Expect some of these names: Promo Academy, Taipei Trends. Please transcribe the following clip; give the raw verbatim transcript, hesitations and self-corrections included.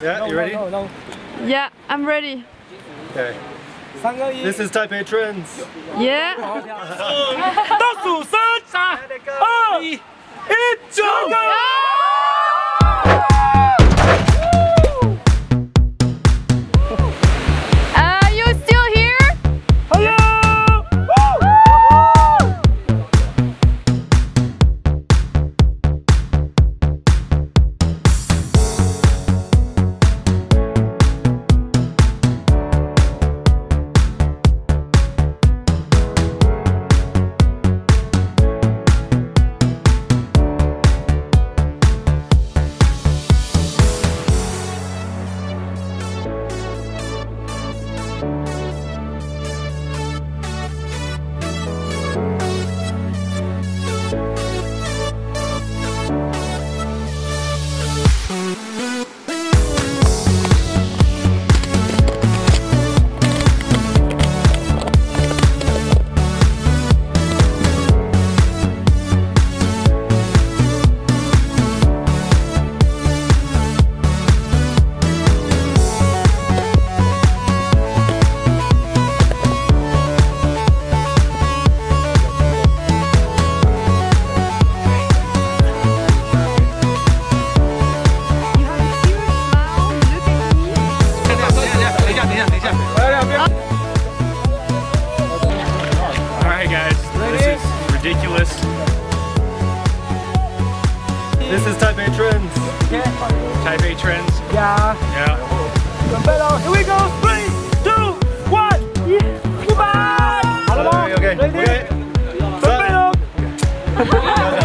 Yeah, no, you ready? No, no, no. Yeah, I'm ready. Okay. This is Taipei Trends. Yeah. Are you still here? Ridiculous. This is Taipei Trends. Yeah. Taipei Trends. Yeah. Yeah. Here we go. Three, two, one. Yeah. Goodbye. Okay. Okay. Okay.